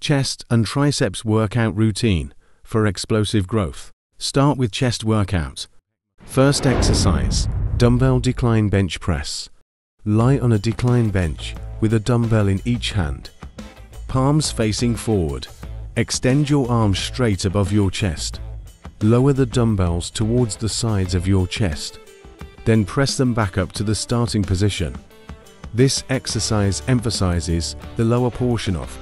Chest and triceps workout routine for explosive growth. Start with chest workout. First exercise, dumbbell decline bench press. Lie on a decline bench with a dumbbell in each hand. Palms facing forward. Extend your arms straight above your chest. Lower the dumbbells towards the sides of your chest. Then press them back up to the starting position. This exercise emphasizes the lower portion of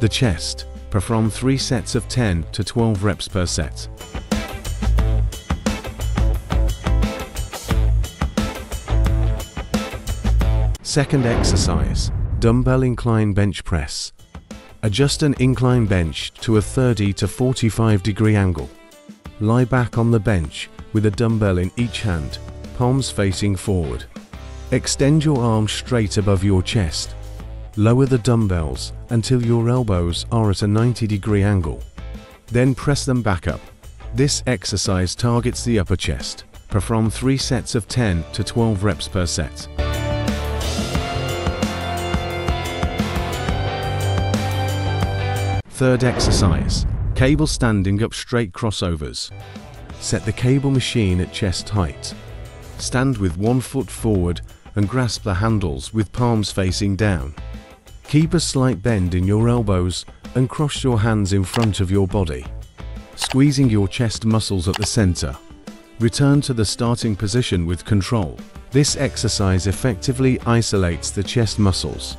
the chest. Perform 3 sets of 10 to 12 reps per set. Second exercise, dumbbell incline bench press. Adjust an incline bench to a 30 to 45 degree angle. Lie back on the bench with a dumbbell in each hand, palms facing forward. Extend your arms straight above your chest. Lower the dumbbells until your elbows are at a 90 degree angle. Then press them back up. This exercise targets the upper chest. Perform 3 sets of 10 to 12 reps per set. Third exercise, cable standing up straight crossovers. Set the cable machine at chest height. Stand with one foot forward and grasp the handles with palms facing down. Keep a slight bend in your elbows and cross your hands in front of your body, squeezing your chest muscles at the center. Return to the starting position with control. This exercise effectively isolates the chest muscles.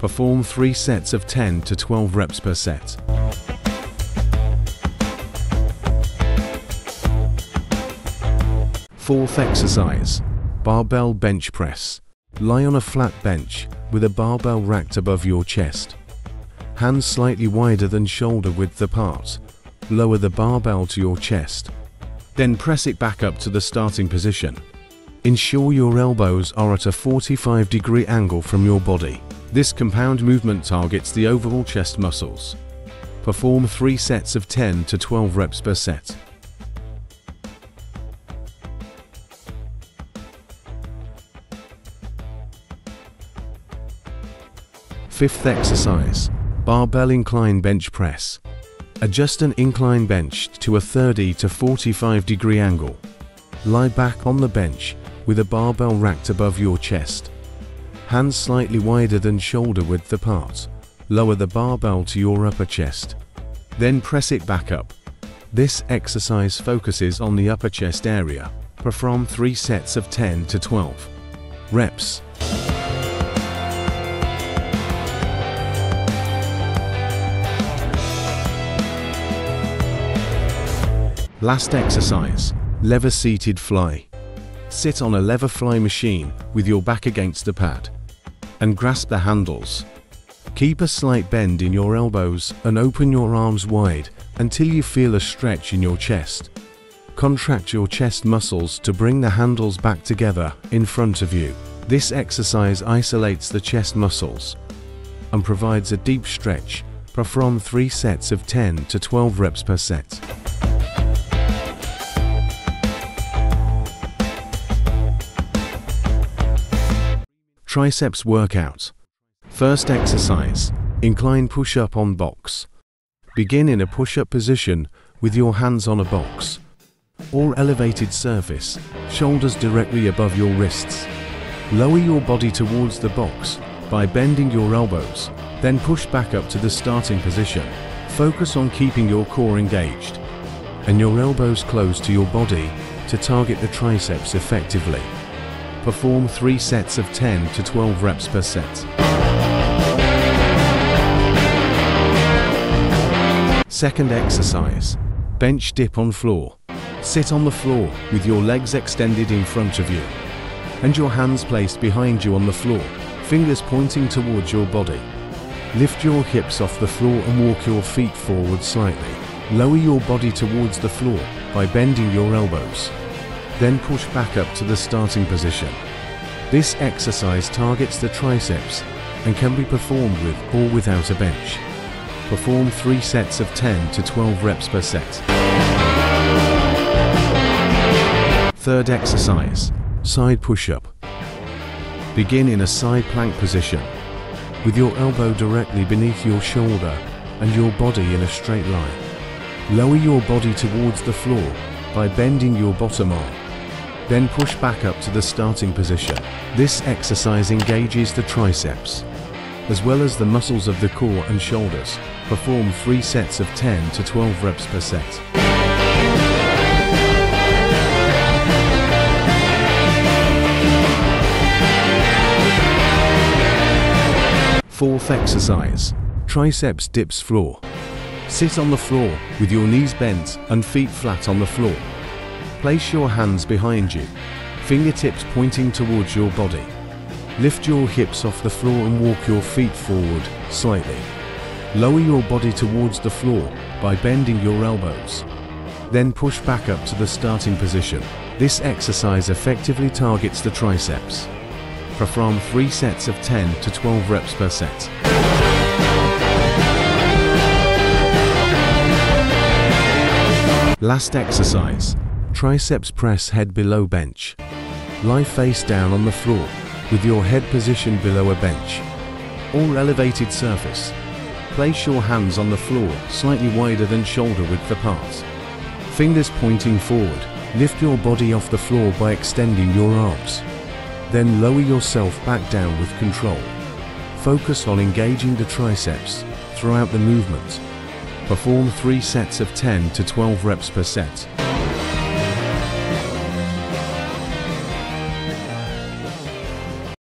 Perform 3 sets of 10 to 12 reps per set. Fourth exercise, barbell bench press. Lie on a flat bench with a barbell racked above your chest. Hands slightly wider than shoulder width apart. Lower the barbell to your chest. Then press it back up to the starting position. Ensure your elbows are at a 45 degree angle from your body. This compound movement targets the overall chest muscles. Perform 3 sets of 10 to 12 reps per set. Fifth exercise, barbell incline bench press. Adjust an incline bench to a 30 to 45 degree angle. Lie back on the bench with a barbell racked above your chest. Hands slightly wider than shoulder width apart. Lower the barbell to your upper chest. Then press it back up. This exercise focuses on the upper chest area. Perform 3 sets of 10 to 12 reps. Last exercise, lever-seated fly. Sit on a lever fly machine with your back against the pad and grasp the handles. Keep a slight bend in your elbows and open your arms wide until you feel a stretch in your chest. Contract your chest muscles to bring the handles back together in front of you. This exercise isolates the chest muscles and provides a deep stretch. Perform 3 sets of 10 to 12 reps per set. Triceps workout. First exercise, incline push-up on box. Begin in a push-up position with your hands on a box or elevated surface, shoulders directly above your wrists. Lower your body towards the box by bending your elbows, then push back up to the starting position. Focus on keeping your core engaged and your elbows close to your body to target the triceps effectively. Perform 3 sets of 10 to 12 reps per set. Second exercise, bench dip on floor. Sit on the floor with your legs extended in front of you and your hands placed behind you on the floor, fingers pointing towards your body. Lift your hips off the floor and walk your feet forward slightly. Lower your body towards the floor by bending your elbows. Then push back up to the starting position. This exercise targets the triceps and can be performed with or without a bench. Perform 3 sets of 10 to 12 reps per set. Third exercise, side push-up. Begin in a side plank position with your elbow directly beneath your shoulder and your body in a straight line. Lower your body towards the floor by bending your bottom arm. Then push back up to the starting position. This exercise engages the triceps, as well as the muscles of the core and shoulders. Perform 3 sets of 10 to 12 reps per set. Fourth exercise, triceps dips floor. Sit on the floor with your knees bent and feet flat on the floor. Place your hands behind you, fingertips pointing towards your body. Lift your hips off the floor and walk your feet forward slightly. Lower your body towards the floor by bending your elbows. Then push back up to the starting position. This exercise effectively targets the triceps. Perform 3 sets of 10 to 12 reps per set. Last exercise, triceps press head below bench. Lie face down on the floor with your head positioned below a bench or elevated surface. Place your hands on the floor slightly wider than shoulder width apart. Fingers pointing forward, lift your body off the floor by extending your arms. Then lower yourself back down with control. Focus on engaging the triceps throughout the movement. Perform 3 sets of 10 to 12 reps per set.